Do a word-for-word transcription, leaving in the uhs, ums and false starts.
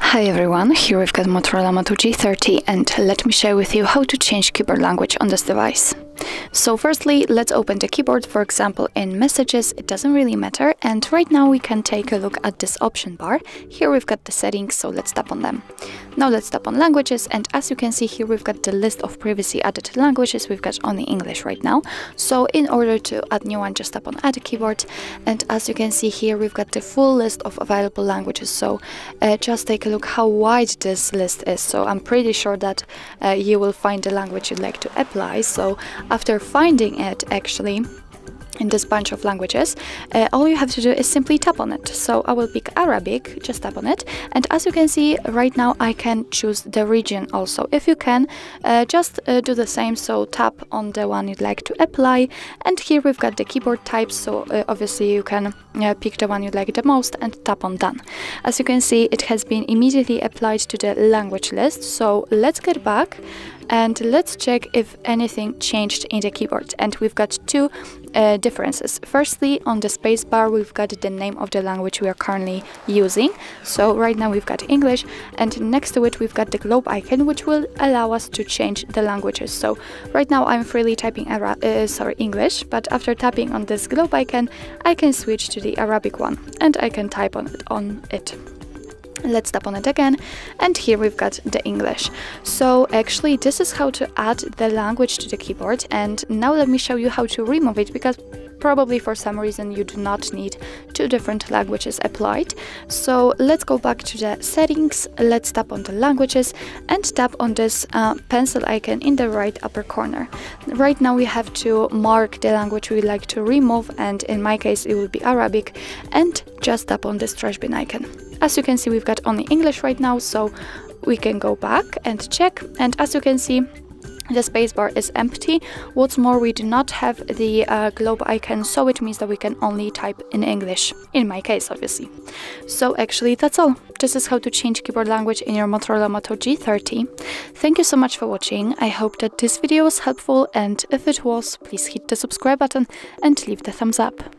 Hi everyone, here we've got Motorola Moto G thirty and let me share with you how to change keyboard language on this device. So firstly, let's open the keyboard, for example in messages. It doesn't really matter, and right now we can take a look at this option bar. Here we've got the settings, so let's tap on them. Now let's tap on languages, and as you can see here we've got the list of previously added languages. We've got only English right now, so in order to add new one just tap on add a keyboard, and as you can see here we've got the full list of available languages. So uh, just take a look how wide this list is, so I'm pretty sure that uh, you will find the language you'd like to apply. So after finding it actually in this bunch of languages, uh, all you have to do is simply tap on it. So I will pick Arabic, just tap on it, and as you can see right now I can choose the region also. If you can, uh, just uh, do the same, so tap on the one you'd like to apply, and here we've got the keyboard types, so uh, obviously you can uh, pick the one you'd like the most and tap on done. As you can see, it has been immediately applied to the language list, so let's get back and let's check if anything changed in the keyboard. And we've got two uh, differences. Firstly, on the space bar we've got the name of the language we are currently using, so right now we've got English, and next to it we've got the globe icon, which will allow us to change the languages. So right now I'm freely typing Ara- uh, sorry English, but after tapping on this globe icon I can switch to the Arabic one and I can type on it on it Let's tap on it again, and here we've got the English. So actually this is how to add the language to the keyboard, and now let me show you how to remove it, because probably for some reason you do not need two different languages applied. So let's go back to the settings, let's tap on the languages and tap on this uh, pencil icon in the right upper corner. Right now we have to mark the language we like to remove, and in my case it will be Arabic, and just tap on this trash bin icon. As you can see we've got only English right now, so we can go back and check, and as you can see the spacebar is empty. What's more, we do not have the uh, globe icon, so it means that we can only type in English, in my case obviously. So actually that's all. This is how to change keyboard language in your Motorola Moto G thirty. Thank you so much for watching. I hope that this video was helpful, and if it was, please hit the subscribe button and leave the thumbs up.